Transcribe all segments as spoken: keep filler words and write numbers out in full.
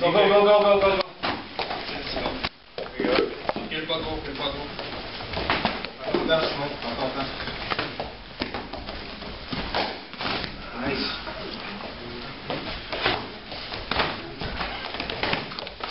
Go, go, go, go, go, go. Let's go. Here we go. Here, buckle, here, buckle. I thought that was smoke. I thought that. Nice.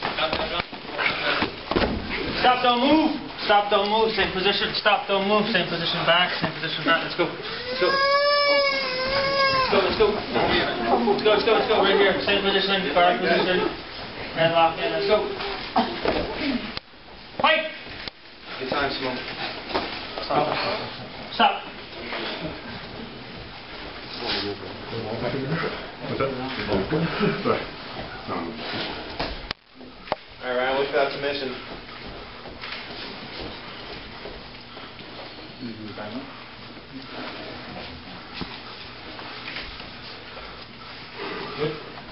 Stop, stop, stop. Stop, don't move. Stop, don't move. Same position. Stop, don't move. Same position back. Same position back. Let's go. Let's go. Let's go, let's go. Let's go, let's go, let's go. Right here. Same position, back position. And lock in. Let's go. Fight! Good time, Simone. Stop. Stop. What's that? Sorry. Alright, we'll go out to mission.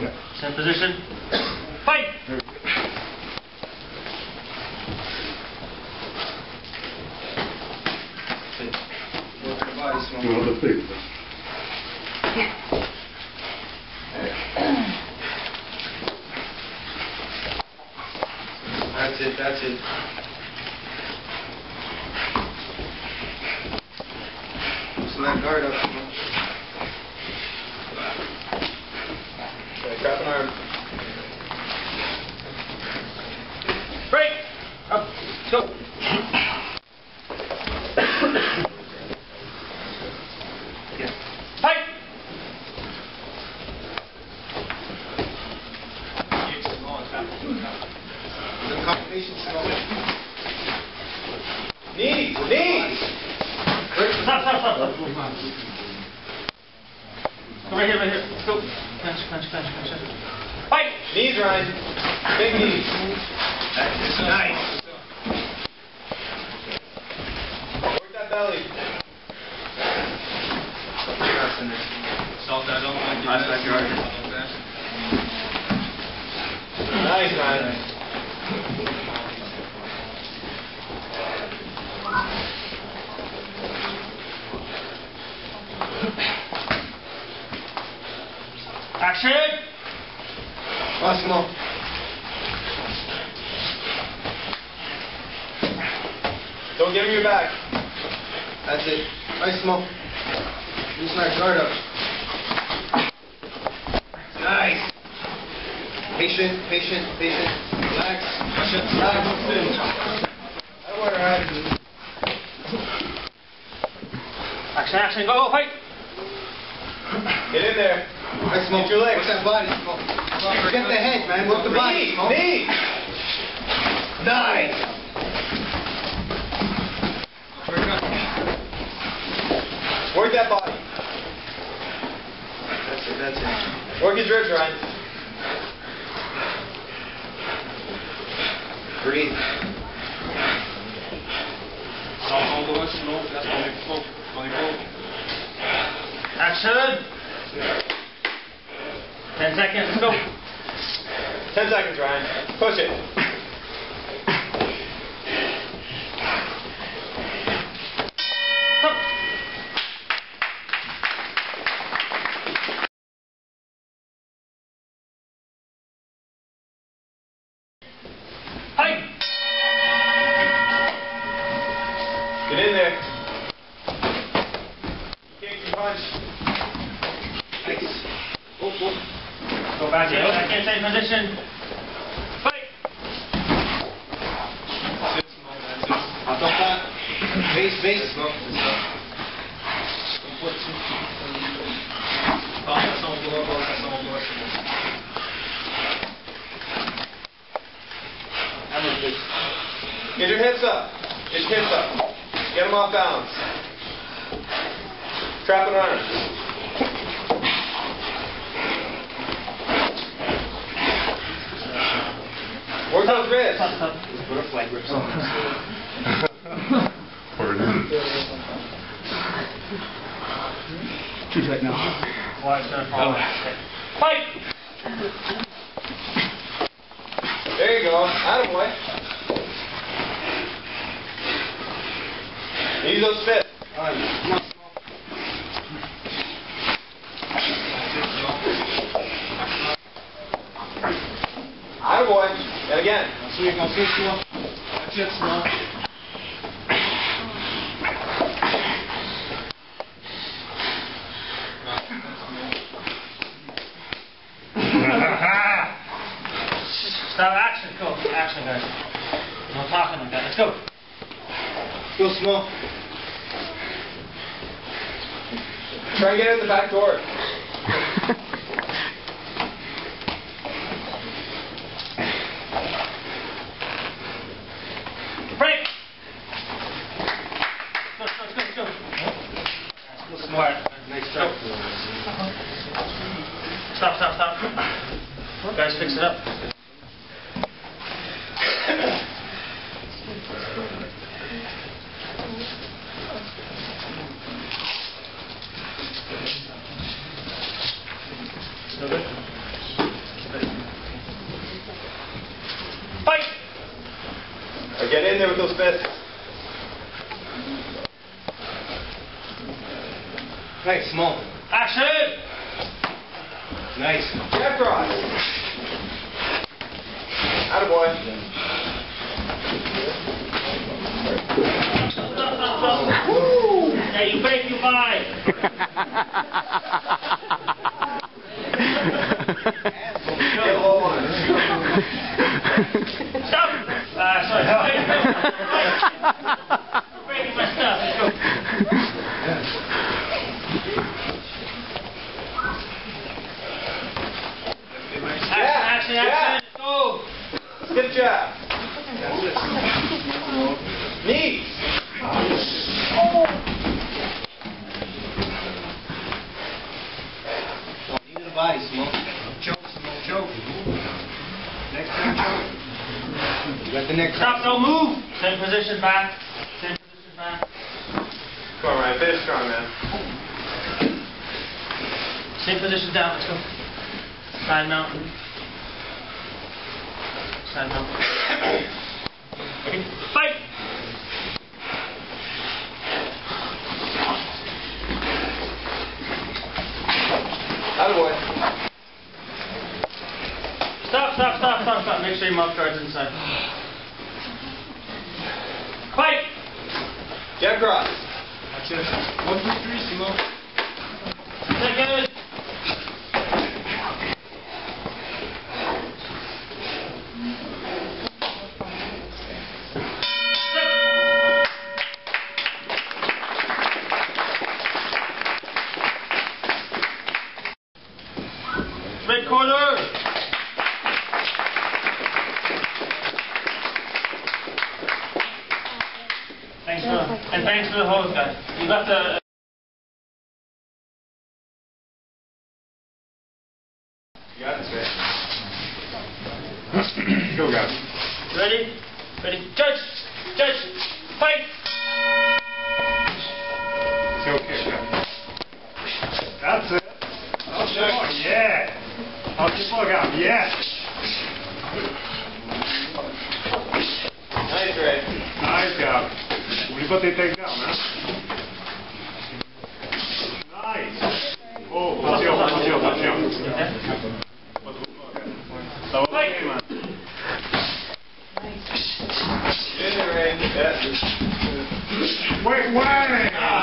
Yeah. Same position. Fight! That's it, that's it. Loosen that guard up. Grab an arm. Break! Up. Go. Yeah. Fight! The combination's going. Knees! Knees! Stop, stop, stop. Right here, right here. Let's go. Clench, clench, clench, clench. Fight! Knees, Ryan. Big knees. That's just nice. Work that belly. Salt that, don't mind your nice backyard. Nice, Ryan. Action! Vas, Simone. Don't give him your back. That's it. Nice, Simone. Loosen that guard up. Nice. Patient, patient, patient. Relax. Patient, relax. That water attitude. Action, action. Go, go, fight. Get in there. Nice, Simone. Get your legs. What's that body, Simone? Get the head, man. Look the body, Simone. Knee! Nice! Work that body. That's it, that's it. Work his ribs, Ryan. Breathe. All the way slow. That's all you float. All you float. Action! Ten seconds, let's go. Ten seconds, Ryan. Push it. Go. Go back in. I can't say position. Fight! That's it, Simone. That's it. I'll top that. Base, base. Let's go. Don't put too deep. Oh, that's all below. Oh, that's all below. That looks good. Get your hips up. Get your hips up. Get them off balance. Trap and arm. Work those wrists. Those butterfly grips on this. Too tight now. Fight! There you go. Attaboy. Use those fists. All right. Come on. biega ciepło, ciepło. Start action, go. Action, guys. No talking like that. Let's go. Go small. Try and get in the back door. Break! Let's go, let's go, let's go. Huh? Go smart. Nice try. Go. Stop, stop, stop. Guys, fix it up. Fight! Or get in there with those fists. Nice, small. Action! Nice. Jack cross. Attaboy. Woo! Now you break your mind. Stop! Uh, sorry. You're breaking my stuff. Let's go. Action, action, action. Let's go. Good job. Knees. Knee to the body, smoke. Choke, smoke, choke. Next time, you got the next stop, don't move! Same position back. Same position back. Come on, Ryan. Finish strong, man. Same position down. Let's go. Side mountain. Side mountain. Fight! Attaboy. Stop, stop, stop, stop, stop. Make sure your mouth guard's inside. Fight! Get across. That's it. One, two, three, Simo. Second. Stop. Red corner. Thanks for, and thanks for the hose, guys. You got the... You got it, man. Go, guys. Ready? Ready? Judge! Judge! Fight! It's okay, guys. That's it. Oh, sure. Oh, yeah! Oh, just look out. Yeah! Nice, Red. Nice job. We've got to take down, man. Nice. Oh, watch out, watch out, watch out. That was okay, man. Nice. Wait, wait.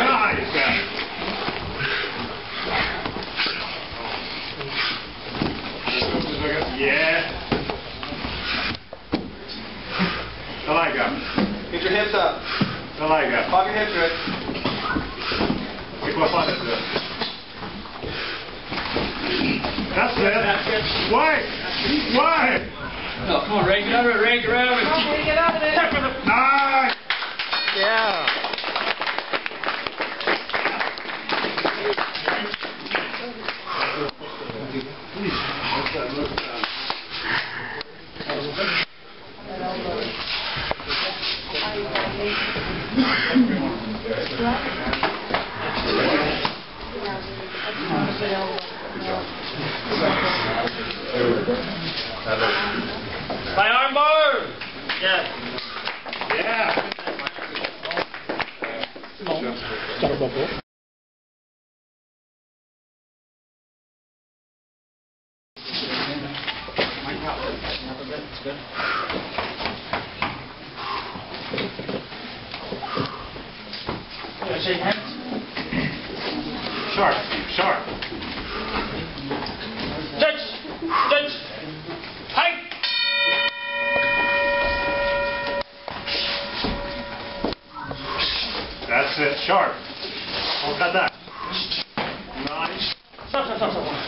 Nice, man. Yeah. I like that. Get your hips up. I like that. Pop your hips, Rick. Keep my fun. That's it. That's it. Why? Why? No, come on, Ray. Get out of it, Ray. Get out of it. Come on, get out of it. Nice. Yeah. My arm bar! Yeah. Yeah. Start bubble. Good. sharp, Steve, sharp. That's, that's, hi. That's it, sharp. Look at that. Nice. Stop, stop, stop, stop.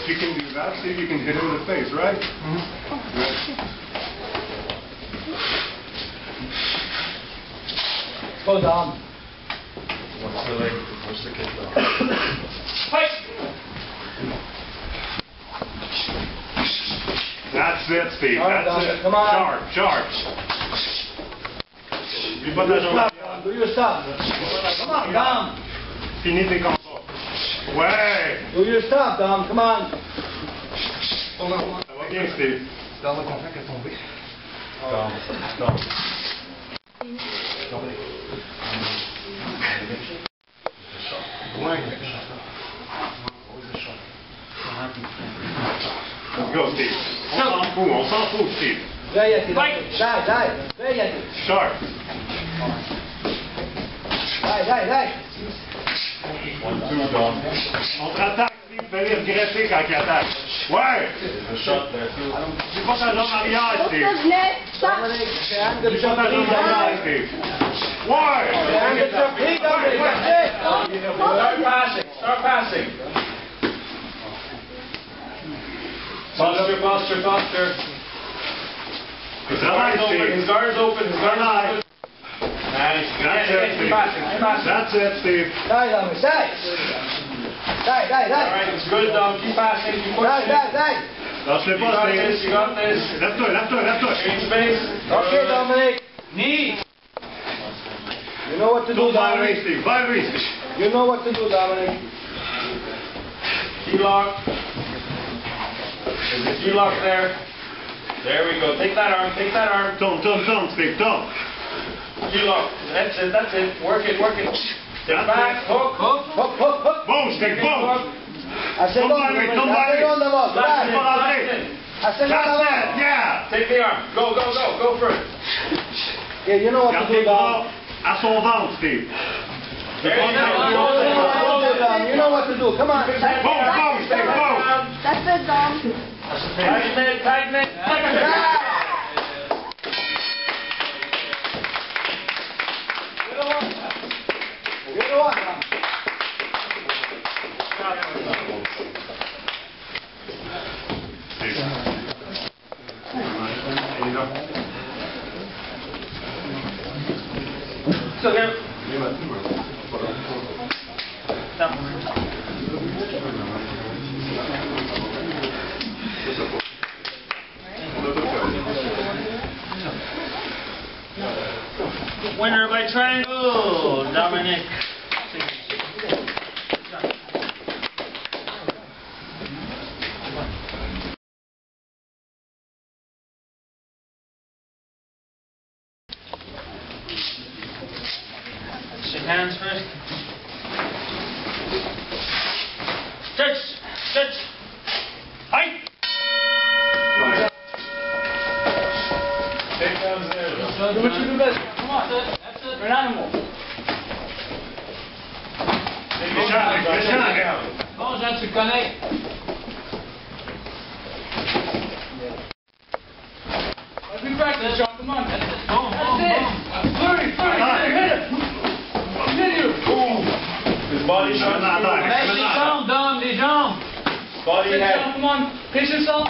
If you can do that, Steve, you can hit him in the face, right? Mm-hmm. Right. Go down. What's the leg? What's the kick? Fight! That's it, Steve. Right, that's down. It. Come on. Sharp, sharp. You put that on. Do your stuff. Come on, down. Finite come up. Way. Do your stuff, down. Come on. Ça va bien, Steve. Dans le contrat qui est tombé. Down. Down. Down. Go, Steve. On s'en fout, on s'en fout, Steve. Very die, die. Very sharp. Die, die, die. On te attaque, Steve. Vous allez regretter quand il attaque. Ouais! J'ai pas ta jambe arrière, Steve. J'ai pas ta jambe arrière, Steve. Ouais! Start passing, start passing. Buster, Buster, Buster. His guard's open, his guard's open, his guard's open. Nice. That's it, Steve. That's it, Steve. Die, Dom. Die. Die, die, die. All right, it's good, Dom. Keep passing. Keep pushing. Die, die, die. Lâche-le pas, Steve. You got this. Lève-toi, lève-toi, lève-toi. Change space. Okay, Dominic. Knee. You know what to do, Dominic. Steve. Vibrate. You know what to do, Dominic. Key lock. There's a few locks there. There we go. Take that arm. Take that arm. Don't, don't, don't, Steve. Don't. Key lock. That's it. That's it. Work it. Work it. Step back. Hook. Hook. Hook. Hook. Hook. Boom, Steve. Boom. I said, don't worry. Don't worry. That's it. That's it. That's it. Yeah. Take the arm. Go, go, go. Go for it. Yeah, you know what to do, Dom. I saw down, Steve. There you go. You know what to do. Come on. Boom, boom, Steve. Boom. That's it, Dom. Tighten it, tighten it, tighten it. Good one. Good one. Winner by triangle, Dominic. Shake hands first. Touch, touch. Hi. Take hands there. Do what you do best. That's it. We're an animal. Bon, Jean, tu le connais. Every practice, John. Come on. That's it. Bon, bon, bon. thirty, thirty, hit him. Hit him. His body shot. Lèche les jambes, Dom, les jambes. Body head. Come on. Pitch yourself.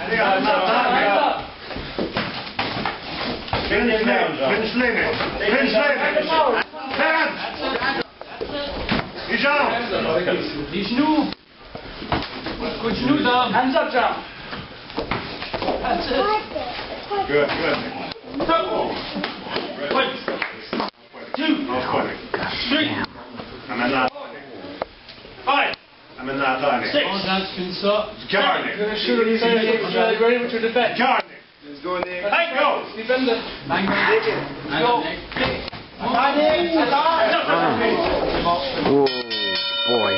Allez, on attend. Finish leaving. Finish leaving. Finish leaving. Hands. Les jambes. Les genoux. Coup de genoux, Dom. Hands up, jump. That's it. Good, good. One. Two. Three. Amène-la. Five. Amène-la à terre. Six. Du garlic. You're ready with your defense. Garlic. Let's go in there. Hey, go! Keep in there. Let's go. Oh, boy.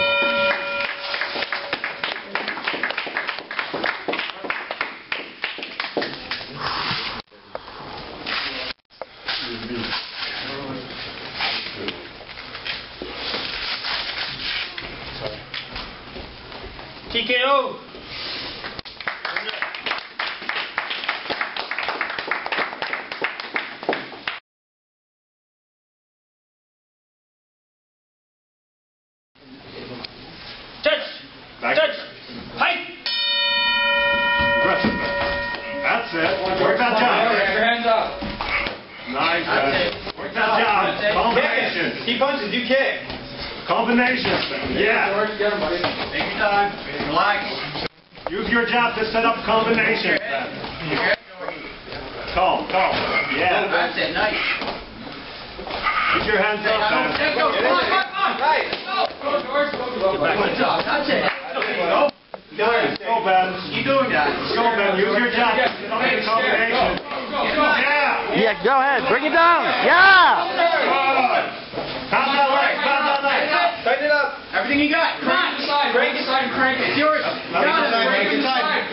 T K O. Touch. Back. Touch. Hike. That's it. Work that job. Your hands up. Nice. That's Work that job. Combination. He punches. You kick. Combination. Yeah. Work together, buddy. Take your time. Relax. Use your job to set up combination. Calm. Calm. Yeah. That's it. Nice. Put your hands up. Go. Come on. Come on. Right. Go, George. Go, Good job. That's it. Go, Ben. Keep doing that. Go, Ben. Use your job. Yeah. Yeah, go ahead. Bring it down. Yeah. Top that leg. Top that leg. Tighten it up. Everything you got. Crank it side. Crank it side. Crank it. It's yours. Got it. Crank it side.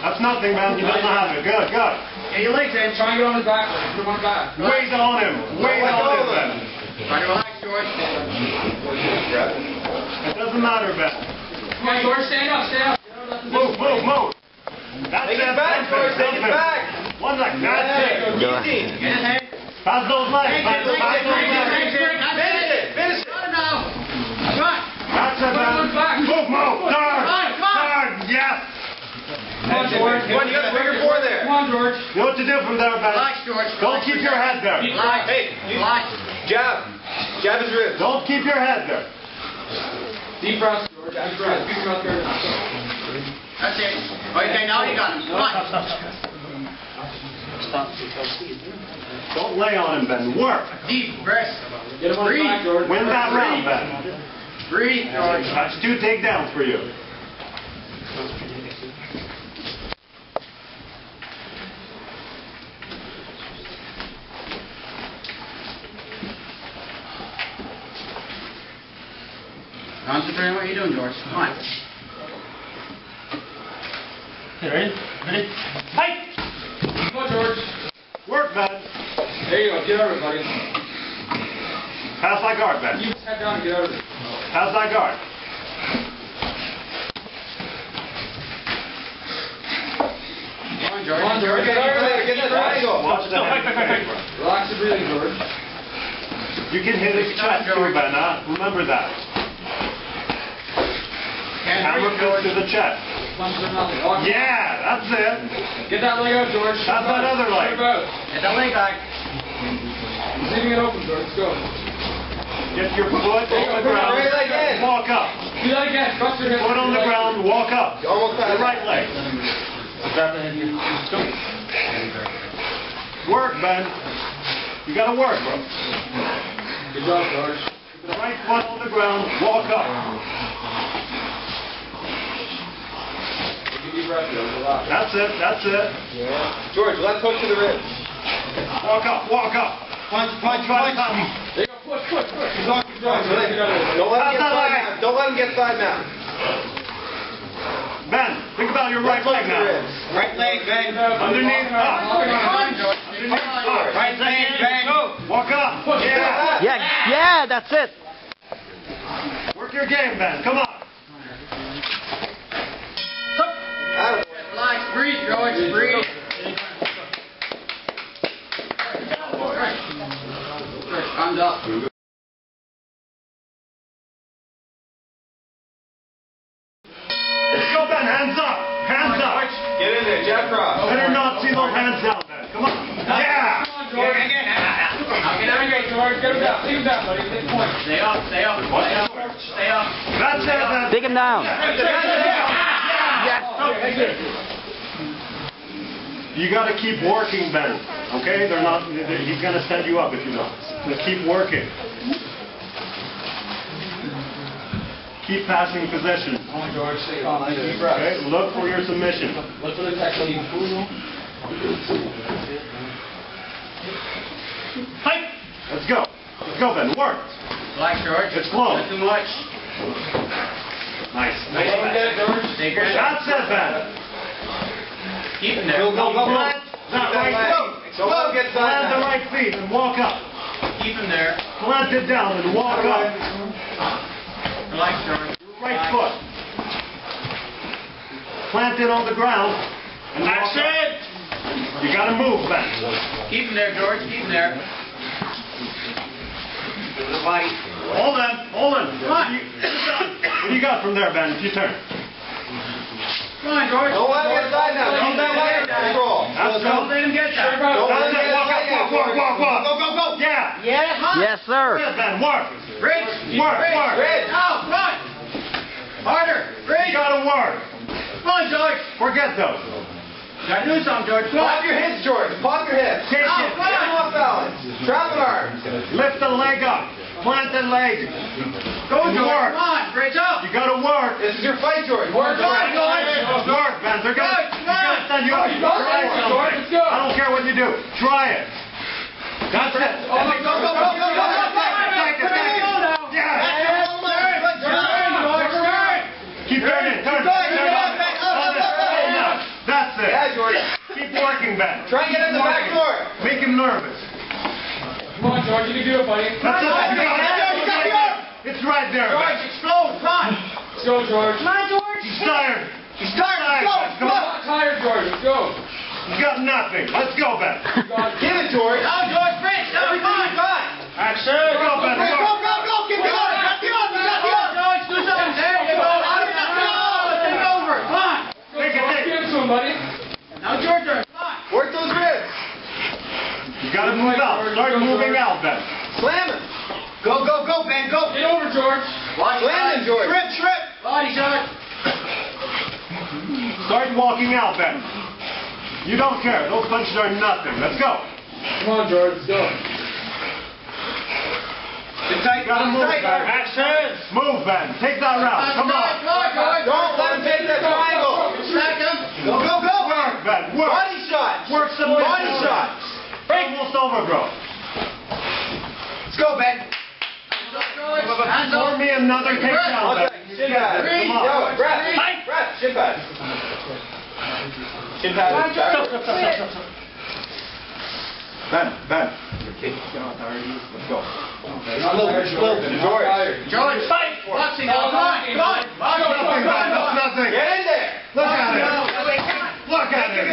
That's nothing, Ben. He doesn't have it. Good, good. Get your legs in. Try and get on his back. Put him on his back. Weight on him. Weight on him, Ben. Try to relax, George. It doesn't matter, Ben. Come on, George, stand up, stand up. Move, move, move. That's it. Take it back, George, take it back. One leg, that's it. Go ahead. Pass those legs. Pass those legs. Finish it, finish it. That's it, Ben. Move, move. Turn, turn, yes. Come on, George. You got the bigger four there. Come on, George. You know what to do from there, Ben. Relax, George. Don't keep your head there. Relax. Hey, relax. Jab. Jab his ribs. Don't keep your head there. Deep breath, George. Deep breath. Deep breath there. That's it. Okay, now you got him. Come on. Don't lay on him, Ben. Work. Deep breath. Get him on his back, George. Win that round, Ben. Breathe, George. That's two takedowns for you. Concentrate on what you're doing, George. Come on. Okay, ready? Ready? Fight! Come on, George. Work, Ben. There you go. Get over it, buddy. Pass that guard, Ben. You just head down and get over it. Pass that guard. Come on, George. Come on, George. Get over there. Get that triangle. Watch that. Fight, fight, fight, fight. Relax and breathe, George. You can hit his chest too, Ben, huh? Remember that. Hammer fist to the chest. Yeah, that's it. Get that leg out, George. That's that other leg. Get that leg back. He's leaving it open, George. Let's go. Get your foot on the ground. Walk up. Do that again. Cross your hips. Foot on the ground. Walk up. The right leg. Work, Ben. You gotta work, bro. Good job, George. The right foot on the ground. Walk up. That's it, that's it. Yeah. George, left hook to the ribs. Walk up, walk up. Punch, punch, punch. There you go, push, push, push. He's on his right. Don't let him get five now. Don't let him get five now. Ben, think about your right leg now. Right leg, Ben. Underneath, up. Underneath, up. Right leg, Ben. Walk up. Yeah, yeah, yeah, that's it. Work your game, Ben. Come on. Breathe, George, breathe. I'm done. Go, Ben, hands up, hands up. Get in there, jab cross. Better not see those hands down, Ben. Come on. Yeah. Come on, George. Get George. Get him down. Take him down, buddy. Stay up, stay up. Stay up. That's it, Ben. Take him down. Yeah. You got to keep working, Ben. Okay? They're not. They're, he's going to set you up if you don't. Just keep working. Keep passing possession. Okay? Look for your submission. Look for the technique. Fight! Let's go. Let's go, Ben. Work. Black, George. It's close. Not too much. Nice. Nice. That's it, Ben. Keep it there. Go, go, go. Plant that right foot. Plant the right feet and walk up. Keep him there. Plant it down and walk up. Relax, George. Right foot. planted on the ground. And that's it! You gotta move back. Keep him there, George, keep him there. Fight. Hold on, hold on. Come on. What do you got from there, Ben? It's your turn. Come on, George. Don't let him get that now. Don't let him get that. Don't let him get that. Don't let him get that. Walk, walk, walk, walk. Go, go, go. Yeah. Yeah, huh? Yes, sir. Ben, work. Rich. Work, work. Rich. Oh, come on. Harder. Rich. You gotta work. Come on, George. Forget those. Gotta do something, George. Pop your hips, George. Pop your hips. Take it. Get off balance. Drop an arm. Lift the leg up. Plant the leg. Go, George. Work. Come on, Rich. Up. You gotta work. This is your fight, George. Work, George. Work, Ben. They're gonna send you out. Let's go. I don't care what you do. Try it. That's it. Oh my God. Go, go, go, go, go, go. Keep turning. Turn. That's it. Yeah, George. Keep working, Ben. Try and get in the back door. Make him nervous. Come on, George. You can do it, buddy. That's it. It's right there. George, explode. Come on. Let's go, George. Come on, George. He's tired. He's tired. Come on. Tired, George. Let's go. You got nothing. Let's go, Ben. Give it, George. Oh, George, Rich. Everything you got. That's it. Go, Ben. Go, go, go, go. Get the on. Got the on. Got the on. George, do something. There you go. Out of that ball. Take over. Come on. Take it, take it. Come on, buddy. Now, George, come on. Work those ribs. You got to move out. Start moving out, Ben. Slam him. Go, go, go, Ben. Go. Get over, George. Watch landing, George. Trip, trip. Body shot. Start walking out, Ben. You don't care. Those punches are nothing. Let's go. Come on, George. Let's go. Get tight. Gotta move, Ben. Action. Move, Ben. Take that round. Come on. Don't let him take that triangle. Stack him. Go, go, go. Work, Ben. Work. Body shots. Work some body shots. Almost over, bro. Let's go, Ben. Pour me another takedown, Ben. Shin pad. Come on. Breath. Tight. Breath. Shin pad. Shin pad. Ben, Ben. Let's go. George. George, fight. Boxing. Come on. Come on. Nothing, Ben. Nothing. Get in there. Look at it. Look at it.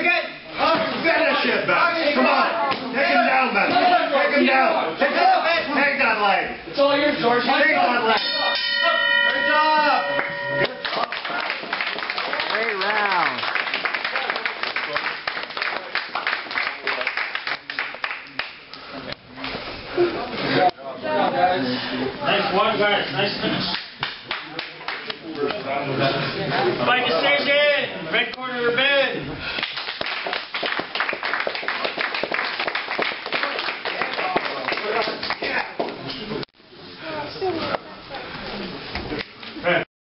Finish it, Ben. Come on. Take him down, Ben. Take him down. Take that leg. Take that leg. It's all yours, George. Take that leg. Good job. Great round. Nice one, guys. Nice finish. By decision, red corner, Ben.